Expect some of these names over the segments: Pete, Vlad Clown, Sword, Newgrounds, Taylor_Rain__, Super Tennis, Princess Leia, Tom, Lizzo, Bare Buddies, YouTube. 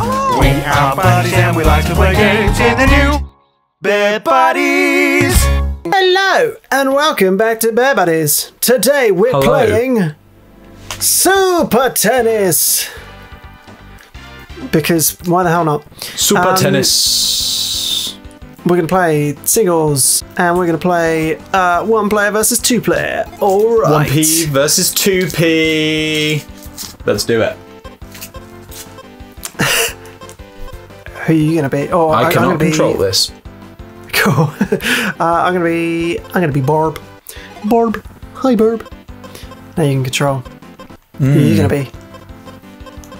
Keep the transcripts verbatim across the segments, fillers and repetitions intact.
Oh. We are buddies and we like to play games in the new Bare Buddies. Hello and welcome back to Bare Buddies. Today we're Hello. playing Super Tennis. Because why the hell not? Super um, Tennis. We're going to play singles and we're going to play uh, one player versus two player. All right. one P versus two P. Let's do it. Who are you going to be? Oh, I, I cannot I'm gonna control be... this. Cool. uh, I'm going to be I'm going to be Barb. Barb. Hi, Barb. Now you can control. Mm. Who are you going to be?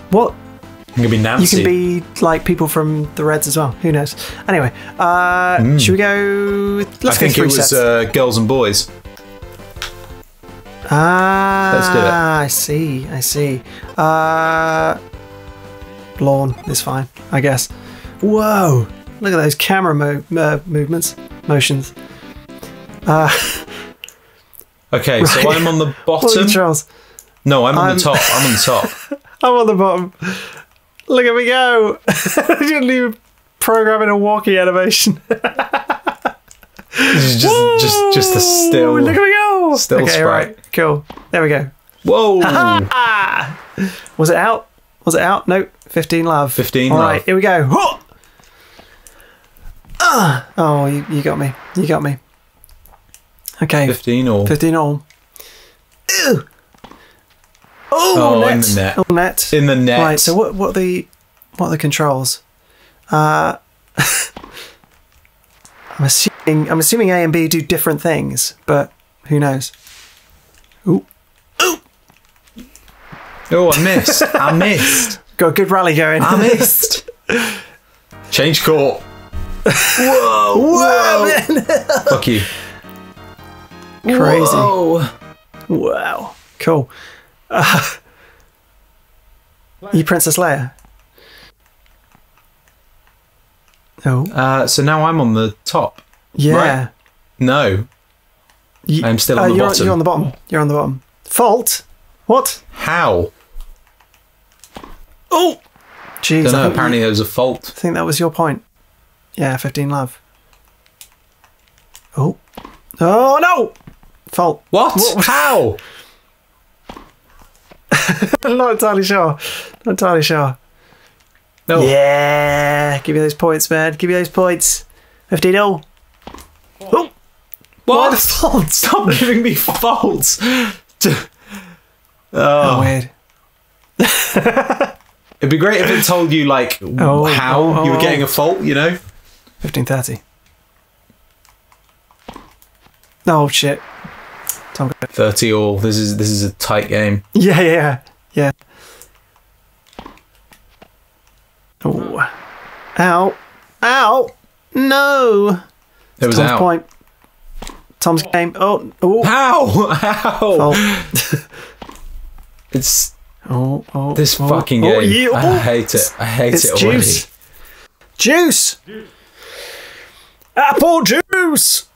What? I'm going to be Nancy. You can be like people from the Reds as well. Who knows? Anyway, uh, mm. should we go? Let's I think go it was sets. Uh, girls and boys. Ah, Let's do it. I see. I see. Uh, Lawn is fine, I guess. Whoa! Look at those camera mo uh, movements, motions. Uh, okay, right. So I'm on the bottom. Charles? No, I'm on I'm... the top. I'm on the top. I'm on the bottom. Look at me go! I didn't even program in a walkie animation. just, just, just the still. Look at me go! Still okay, sprite. Right, cool. There we go. Whoa! Was it out? Was it out? No. Fifteen love. Fifteen All love. All right, here we go. Uh, oh, you, you got me. You got me. Okay. Fifteen all. Fifteen all. Ew. Oh, oh net. in the net. Oh, net. In the net. Right. So what? What are the? What are the controls? Uh, I'm assuming. I'm assuming A and B do different things, but who knows? Ooh. Ooh. Oh, I missed. I missed. Got a good rally going. I missed. Change court. Whoa! Whoa! Man. Fuck you. Crazy. Whoa. Wow. Cool. Uh, you Princess Leia. Oh. Uh, so now I'm on the top. Yeah. Right? No. You, I'm still on uh, the you're, bottom. You're on the bottom. You're on the bottom. Fault? What? How? Oh! Jeez. Don't know, I apparently you, there was a fault. I think that was your point. Yeah, fifteen love. Oh. Oh, no! Fault. What? what? How? I'm not entirely sure. Not entirely sure. No. Yeah. Give me those points, man. Give me those points. fifteen all. What? Oh. What? What? Fault. Stop giving me faults. oh. oh, weird. It'd be great if it told you, like, oh, how oh, oh, you were getting a fault, you know? fifteen thirty. Oh, shit. Thirty all. This is this is a tight game. Yeah, yeah, yeah. Oh, ow, ow! No. It was Tom's out. point. Tom's game. Oh, oh. Ow! Ow! it's oh, oh, this oh, fucking game. Oh, yeah, oh. I hate it. I hate it's it already. Juice. Juice. Apple juice.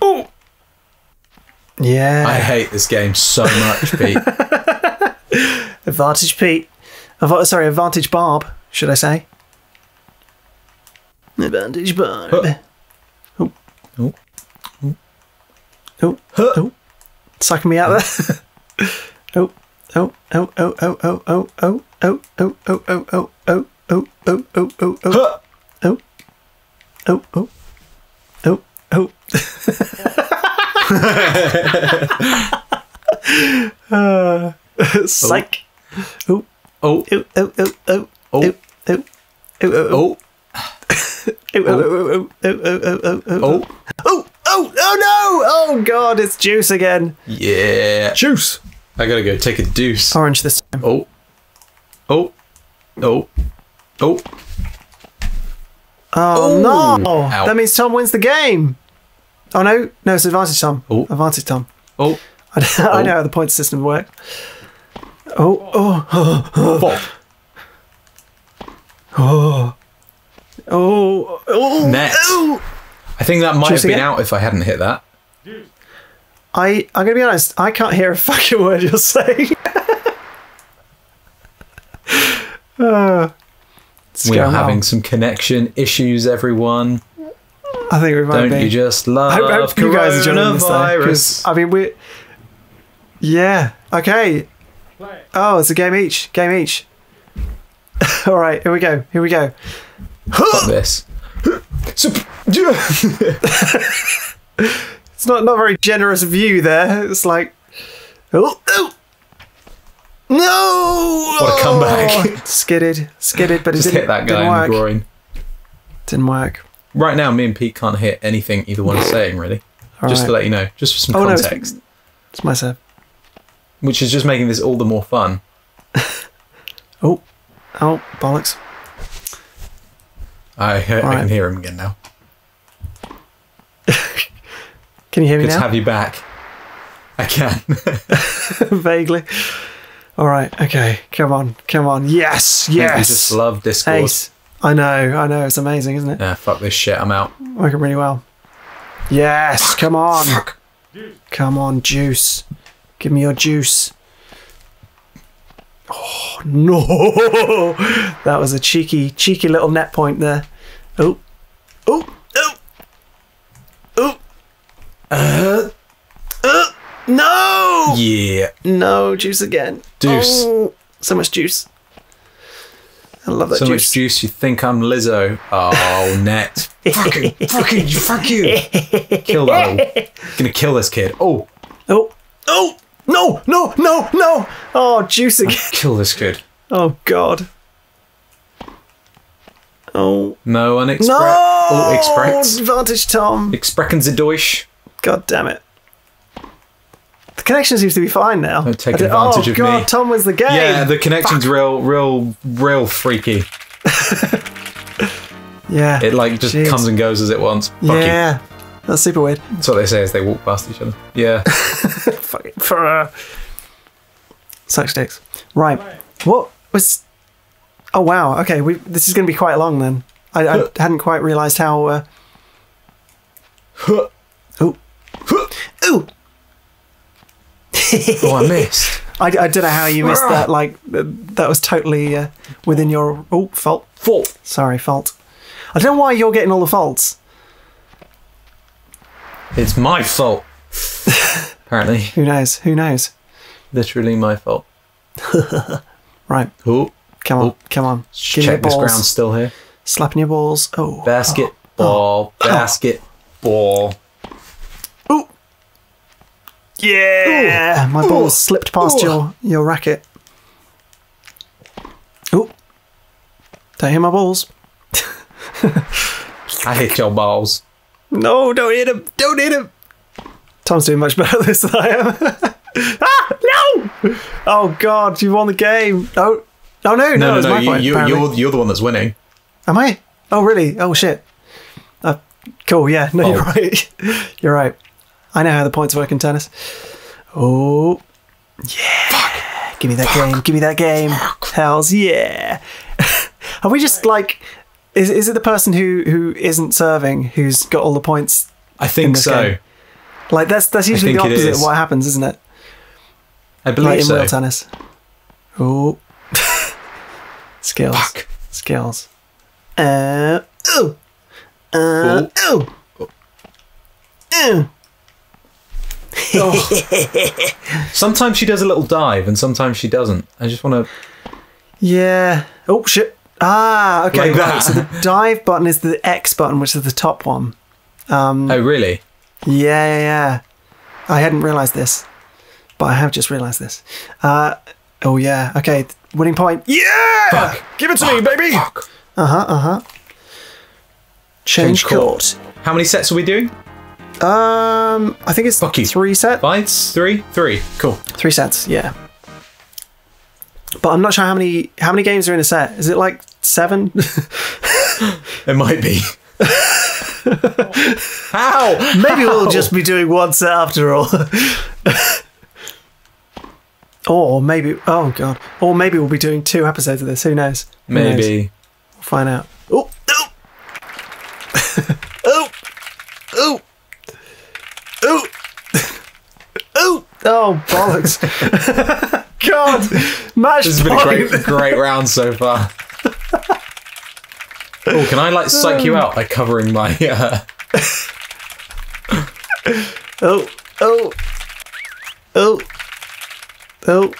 Oh. Yeah. I hate this game so much, Pete. Advantage Pete. Adva sorry, Advantage Barb, should I say? Advantage Barb. Oh. Oh. Oh. Oh. oh. oh. Sucking me out there. oh. Oh. Oh. Oh. Oh. Oh. Oh. Oh. Oh. Oh. Oh. Oh. Oh. Oh. Oh. Oh. Oh. Oh. Oh. Oh. Oh. Oh. Oh. Oh. uh, psych. Oh. Oh. Oh. Oh. Oh. Oh. Oh. Oh. Oh. Oh. Oh. Oh. Oh. Oh. Oh no! Oh god! It's juice again. Yeah. Juice. I gotta go take a deuce. Orange this time. Oh. Oh. Oh. Oh. Oh no! That means Tom wins the game. Oh no, no, it's Advantage Tom. Oh. Advantage Tom. Oh. I know, oh. I know how the point system works. Oh, oh, oh, oh. Oh, oh, oh. Net. Oh. I think that might Juice have been again. out if I hadn't hit that. I, I'm going to be honest, I can't hear a fucking word you're saying. Uh, we are having on. some connection issues, everyone. I think we might Don't be. Don't you just love I hope, I hope you guys are joining this virus. Though, I mean, we. Yeah. Okay. Oh, it's a game each. Game each. All right. Here we go. Here we go. Stop this. It's not not very generous view there. It's like, oh, oh. No! What a comeback! Skidded, skidded, but it just didn't, hit that guy didn't in the groin. Didn't work. Right now, me and Pete can't hear anything either one is saying, really. All just right. to let you know, just for some oh, context. No, it's, it's my serve. Which is just making this all the more fun. oh, oh, bollocks! I I right. can hear him again now. Can you hear me Good now? Good to have you back. I can. Vaguely. All right. Okay. Come on. Come on. Yes. Yes. I just love Discord. Ace. I know. I know. It's amazing, isn't it? Yeah. Fuck this shit. I'm out. Working really well. Yes. Fuck. Come on. Fuck. Come on, juice. Give me your juice. Oh no! That was a cheeky, cheeky little net point there. Oh. Oh. Oh. Oh. Uh. Uh. No! Yeah. No, juice again. Juice. Oh, so much juice. I love that so juice. So much juice, you think I'm Lizzo. Oh, net. Fucking, fucking, fuck you. Kill that hole. Gonna kill this kid. Oh. Oh. Oh. No, no, no, no. Oh, juice again. I'll kill this kid. Oh, God. Oh. No, unexpected. No! Oh, expect. Advantage, Tom. Expecten Sie Deutsch. God damn it. The connection seems to be fine now. Don't take advantage oh, of God, me. Oh, God, Tom wins the game. Yeah, the connection's Fuck. real, real, real freaky. yeah. It, like, just Jeez. comes and goes as it wants. Fuck yeah. You. That's super weird. That's what they say as they walk past each other. Yeah. Fuck it. Suck sticks. Right. What was... Oh, wow. Okay, we, this is going to be quite long, then. I, I hadn't quite realised how... Uh... oh. Ooh. Oh, I missed. I, I don't know how you missed that. Like, that was totally uh, within your oh fault. Fault. Sorry, fault. I don't know why you're getting all the faults. It's my fault. Apparently. Who knows? Who knows? Literally my fault. Right. Ooh. Come on. Ooh. Come on. Give Check this ground still here. Slapping your balls. Oh. Basketball. Oh. Basketball. Oh. Ooh. Yeah, Ooh. my ball Ooh. slipped past Ooh. your your racket. Oh, don't hit my balls. I hit your balls. No, don't hit him! Don't hit him! Tom's doing much better at this than I am. Ah, no! Oh God, you won the game! Oh, oh no, no, no, it's no, my no. Point, you, you, you're you're the one that's winning. Am I? Oh really? Oh shit! Uh, cool. Yeah. No, oh. you're right. You're right. I know how the points work in tennis. Oh, yeah. Fuck. Give me that Fuck. game. Give me that game. Fuck. Hells yeah. Are we just like, is, is it the person who, who isn't serving who's got all the points? I think so. Game? Like that's, that's usually the opposite of what happens, isn't it? I believe like in so. real tennis. Oh. Skills. Fuck. Skills. Uh, oh. Uh, oh. Oh. Oh. Oh. Sometimes she does a little dive and sometimes she doesn't. I just want to... Yeah. Oh, shit. Ah, okay. Like right. So the dive button is the X button, which is the top one. Um, oh, really? Yeah, yeah, yeah. I hadn't realised this, but I have just realised this. Uh, oh, yeah. Okay. Winning point. Yeah! Fuck. Give it to Fuck. me, baby! Fuck. Uh-huh, uh-huh. Change, Change court. court. How many sets are we doing? Um, I think it's three sets. Five, three, three. Cool. Three sets, yeah. But I'm not sure how many how many games are in a set. Is it like seven? It might be. How? Maybe how? We'll just be doing one set after all. Or maybe, oh god. Or maybe we'll be doing two episodes of this. Who knows? Who maybe. Knows? We'll find out. Oh, oh. Oh. Oh. Ooh. Ooh. Oh, bollocks. God. Match this has been a great, great round so far. Oh, can I, like, psych you out by covering my... Uh... oh, oh, oh, oh.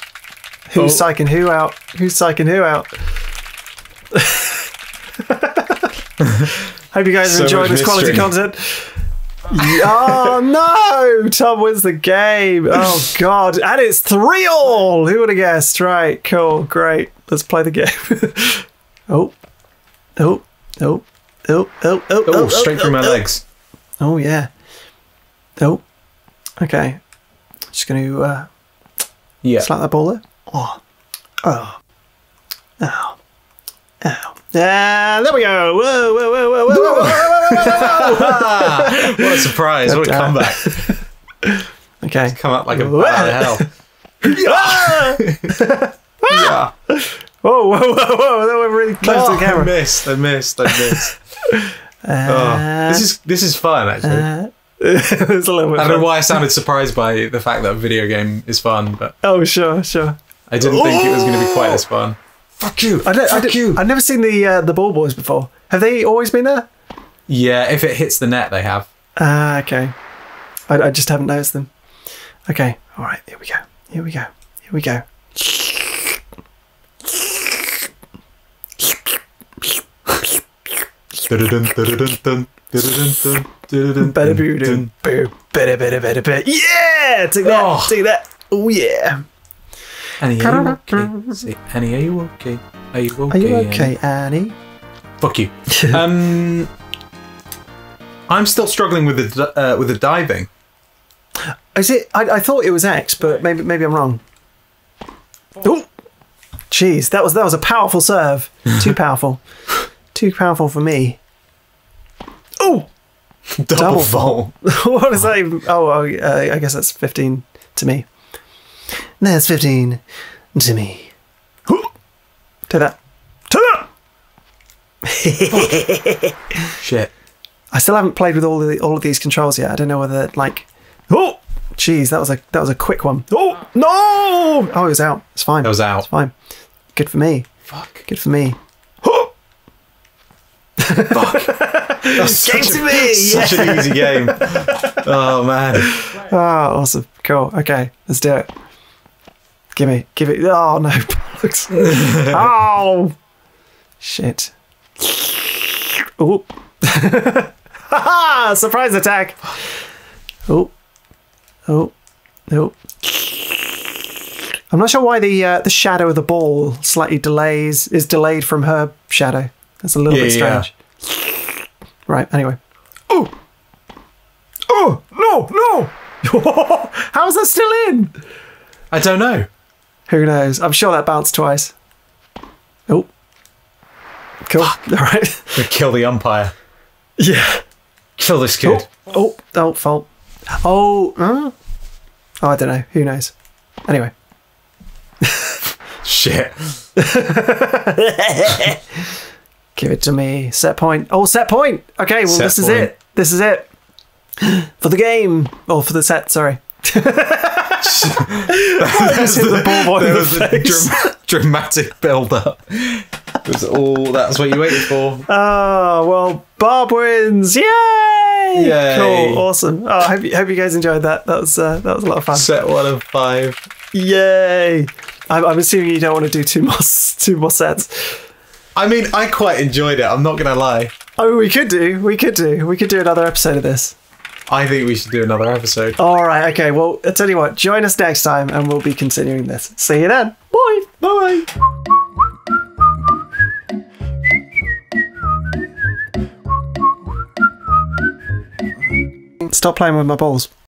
Who's oh. psyching who out? Who's psyching who out? Hope you guys so enjoyed this mystery. quality content. Oh no! Tom wins the game. Oh god! And it's three all. Who would have guessed? Right. Cool. Great. Let's play the game. oh, oh, oh, oh, oh, oh, oh! Straight oh, through oh, my oh. legs. Oh yeah. Oh. Okay. Just gonna uh, yeah. slap that ball there. Oh. Oh. Oh. Oh. Ah, there we go! Whoa, whoa, whoa, whoa, whoa, whoa, whoa, whoa, whoa, whoa. What a surprise! What a comeback! Okay, it's come up like a bat out of hell. Yeah. Whoa, whoa, whoa, whoa! That went really close oh, to the camera. I missed. I missed. I missed. uh, oh, this is this is fun actually. Uh, it's a little bit. I don't fun. know why I sounded surprised by the fact that a video game is fun, but oh sure, sure. I didn't oh! think it was going to be quite this fun. Fuck you! I Fuck I you! I've never seen the uh, the ball boys before. Have they always been there? Yeah, if it hits the net, they have. Ah, uh, okay. I, I just haven't noticed them. Okay, all right. Here we go. Here we go. Here we go. Yeah! Take that! Oh. Take that! Oh yeah! Annie, are you okay? Say, Annie, are you okay? Are you okay? Are you okay, Annie? Annie? Fuck you. um, I'm still struggling with the uh, with the diving. Is it? I, I thought it was X, but maybe maybe I'm wrong. Oh, jeez, that was that was a powerful serve. Too powerful. Too powerful for me. Oh, double, double vault. What is that? Even? Oh, uh, I guess that's fifteen to me. There's fifteen to me. Take that. Take that! Oh. Shit. I still haven't played with all of the, all of these controls yet. I don't know whether like. Oh, jeez, that was a that was a quick one. Oh no! Oh, it was out. It's fine. It was out. It's fine. Good for me. Fuck. Good for me. Oh. Fuck. Game to me! Such yeah. an easy game. Oh man. Oh, awesome. Cool. Okay, let's do it. Give me, give it. Oh no! Oh, shit! Oh, haha! Surprise attack! Oh, oh, oh! I'm not sure why the uh, the shadow of the ball slightly delays is delayed from her shadow. That's a little yeah, bit strange. Yeah. Right. Anyway. Oh, oh no no! How is that still in? I don't know. Who knows? I'm sure that bounced twice. Oh. Cool. Fuck. All right. We kill the umpire. Yeah. Kill this kid. Oh, oh, oh fault. Oh. Huh? Oh, I don't know. Who knows? Anyway. Shit. Give it to me. Set point. Oh, set point. Okay, well, set this point. is it. This is it. For the game. Oh, for the set, sorry. that was the, the ball boy there was the a dra dramatic build-up. It was all that's what you waited for. Oh well, Barb wins! Yay! Yay! Cool, awesome. I oh, hope you, hope you guys enjoyed that. That was uh, that was a lot of fun. Set one of five. Yay! I'm, I'm assuming you don't want to do two more two more sets. I mean, I quite enjoyed it. I'm not gonna lie. Oh, we could do, we could do, we could do another episode of this. I think we should do another episode. All right, okay. Well, I tell you what, join us next time and we'll be continuing this. See you then. Bye. Bye. Stop playing with my balls.